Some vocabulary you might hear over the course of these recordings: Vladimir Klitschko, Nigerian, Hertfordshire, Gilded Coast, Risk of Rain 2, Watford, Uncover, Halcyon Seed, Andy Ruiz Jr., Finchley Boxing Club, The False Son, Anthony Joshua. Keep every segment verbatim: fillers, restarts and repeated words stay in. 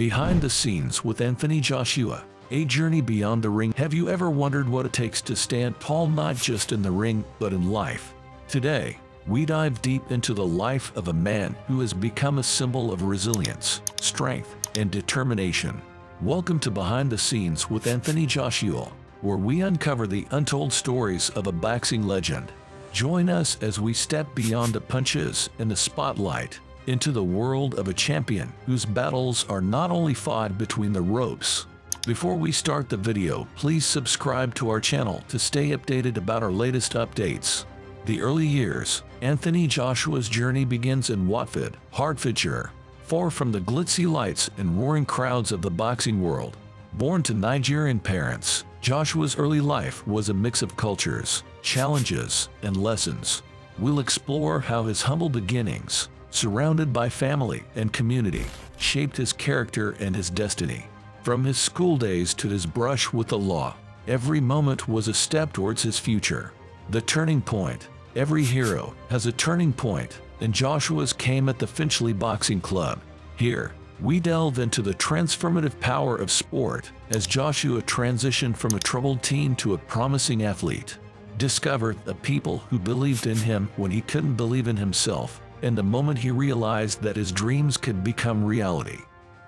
Behind the scenes with Anthony Joshua, a journey beyond the ring. Have you ever wondered what it takes to stand tall, not just in the ring, but in life? Today, we dive deep into the life of a man who has become a symbol of resilience, strength, and determination. Welcome to Behind the Scenes with Anthony Joshua, where we uncover the untold stories of a boxing legend. Join us as we step beyond the punches and the spotlight into the world of a champion whose battles are not only fought between the ropes. Before we start the video, please subscribe to our channel to stay updated about our latest updates. The early years, Anthony Joshua's journey begins in Watford, Hertfordshire, far from the glitzy lights and roaring crowds of the boxing world. Born to Nigerian parents, Joshua's early life was a mix of cultures, challenges, and lessons. We'll explore how his humble beginnings, surrounded by family and community, shaped his character and his destiny. From his school days to his brush with the law, every moment was a step towards his future. The turning point. Every hero has a turning point, and Joshua's came at the Finchley Boxing Club. Here, we delve into the transformative power of sport as Joshua transitioned from a troubled teen to a promising athlete. Discovered the people who believed in him when he couldn't believe in himself, and the moment he realized that his dreams could become reality.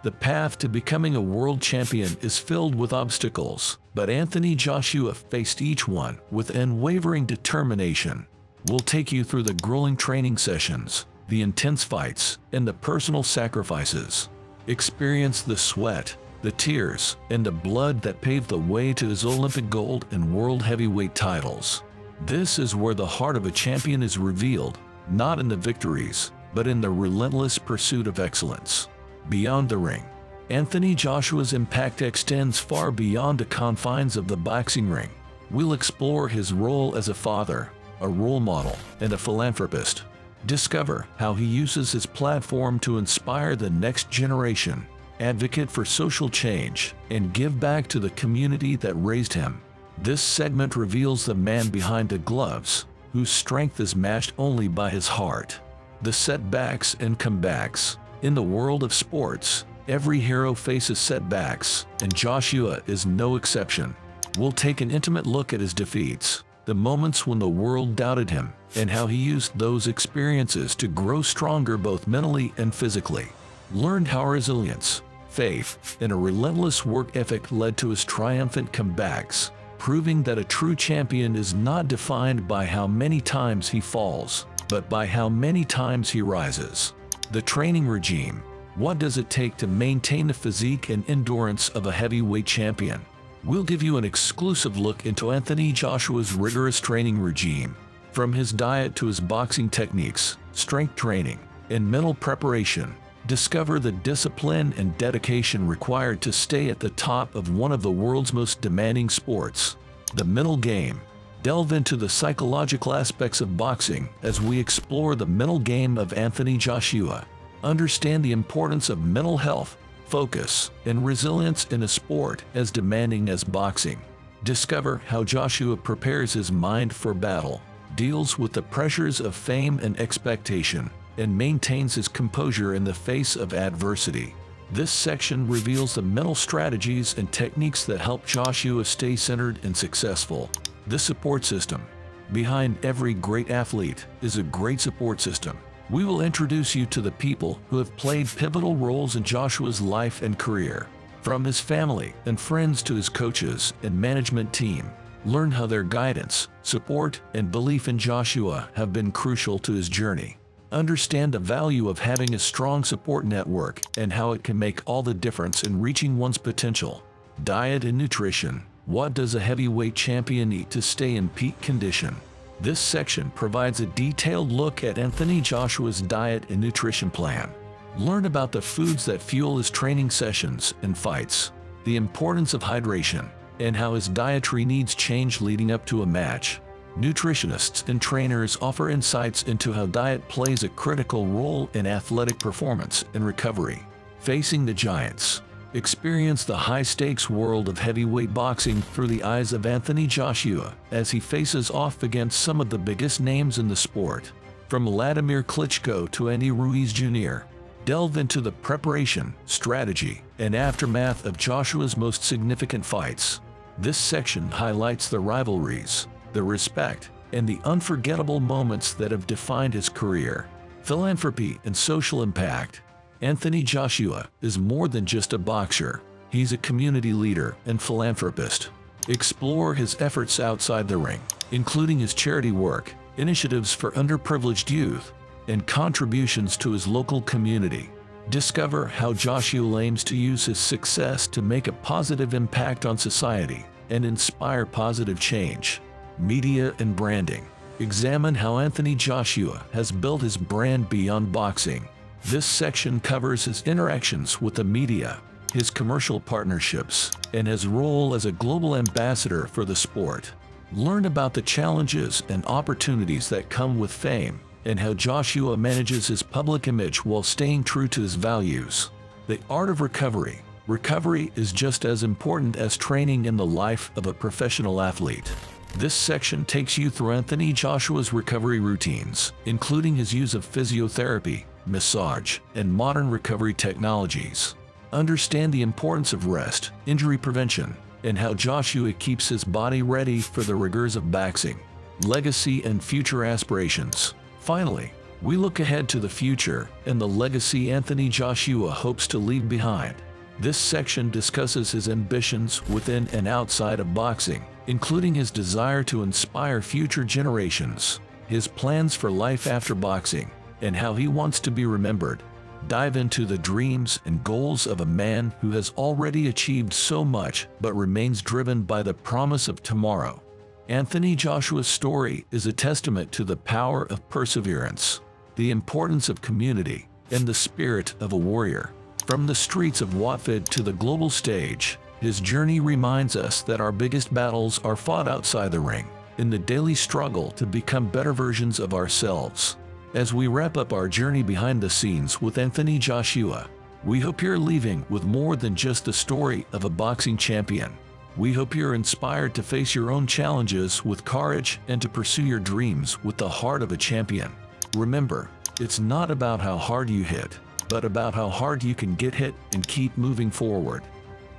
The path to becoming a world champion is filled with obstacles, but Anthony Joshua faced each one with unwavering determination. We'll take you through the grueling training sessions, the intense fights, and the personal sacrifices. Experience the sweat, the tears, and the blood that paved the way to his Olympic gold and world heavyweight titles. This is where the heart of a champion is revealed, not in the victories, but in the relentless pursuit of excellence. Beyond the ring, Anthony Joshua's impact extends far beyond the confines of the boxing ring. We'll explore his role as a father, a role model, and a philanthropist. Discover how he uses his platform to inspire the next generation, advocate for social change, and give back to the community that raised him. This segment reveals the man behind the gloves, whose strength is matched only by his heart. The setbacks and comebacks. In the world of sports, every hero faces setbacks, and Joshua is no exception. We'll take an intimate look at his defeats, the moments when the world doubted him, and how he used those experiences to grow stronger both mentally and physically. Learned how resilience, faith, and a relentless work ethic led to his triumphant comebacks, proving that a true champion is not defined by how many times he falls, but by how many times he rises. The training regime. What does it take to maintain the physique and endurance of a heavyweight champion? We'll give you an exclusive look into Anthony Joshua's rigorous training regime. From his diet to his boxing techniques, strength training, and mental preparation, discover the discipline and dedication required to stay at the top of one of the world's most demanding sports. The mental game. Delve into the psychological aspects of boxing as we explore the mental game of Anthony Joshua. Understand the importance of mental health, focus, and resilience in a sport as demanding as boxing. Discover how Joshua prepares his mind for battle, deals with the pressures of fame and expectation, and maintains his composure in the face of adversity. This section reveals the mental strategies and techniques that help Joshua stay centered and successful. The support system. Behind every great athlete is a great support system. We will introduce you to the people who have played pivotal roles in Joshua's life and career. From his family and friends to his coaches and management team, learn how their guidance, support, and belief in Joshua have been crucial to his journey. Understand the value of having a strong support network and how it can make all the difference in reaching one's potential. Diet and nutrition. What does a heavyweight champion eat to stay in peak condition? This section provides a detailed look at Anthony Joshua's diet and nutrition plan. Learn about the foods that fuel his training sessions and fights, the importance of hydration, and how his dietary needs change leading up to a match. Nutritionists and trainers offer insights into how diet plays a critical role in athletic performance and recovery. Facing the Giants. Experience the high-stakes world of heavyweight boxing through the eyes of Anthony Joshua as he faces off against some of the biggest names in the sport. From Vladimir Klitschko to Andy Ruiz Junior, delve into the preparation, strategy, and aftermath of Joshua's most significant fights. This section highlights the rivalries, the respect, and the unforgettable moments that have defined his career. Philanthropy and social impact. Anthony Joshua is more than just a boxer. He's a community leader and philanthropist. Explore his efforts outside the ring, including his charity work, initiatives for underprivileged youth, and contributions to his local community. Discover how Joshua aims to use his success to make a positive impact on society and inspire positive change. Media and branding. Examine how Anthony Joshua has built his brand beyond boxing. This section covers his interactions with the media, his commercial partnerships, and his role as a global ambassador for the sport. Learn about the challenges and opportunities that come with fame, and how Joshua manages his public image while staying true to his values. The art of recovery. Recovery is just as important as training in the life of a professional athlete. This section takes you through Anthony Joshua's recovery routines, including his use of physiotherapy, massage, and modern recovery technologies. Understand the importance of rest, injury prevention, and how Joshua keeps his body ready for the rigors of boxing. Legacy and future aspirations. Finally, we look ahead to the future and the legacy Anthony Joshua hopes to leave behind. This section discusses his ambitions within and outside of boxing, including his desire to inspire future generations, his plans for life after boxing, and how he wants to be remembered. Dive into the dreams and goals of a man who has already achieved so much but remains driven by the promise of tomorrow. Anthony Joshua's story is a testament to the power of perseverance, the importance of community, and the spirit of a warrior. From the streets of Watford to the global stage, his journey reminds us that our biggest battles are fought outside the ring, in the daily struggle to become better versions of ourselves. As we wrap up our journey behind the scenes with Anthony Joshua, we hope you're leaving with more than just the story of a boxing champion. We hope you're inspired to face your own challenges with courage and to pursue your dreams with the heart of a champion. Remember, it's not about how hard you hit, but about how hard you can get hit and keep moving forward.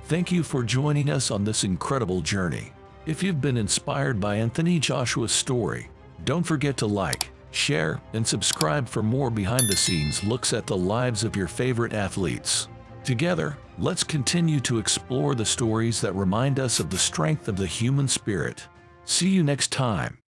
Thank you for joining us on this incredible journey. If you've been inspired by Anthony Joshua's story, don't forget to like, share, and subscribe for more behind-the-scenes looks at the lives of your favorite athletes. Together, let's continue to explore the stories that remind us of the strength of the human spirit. See you next time.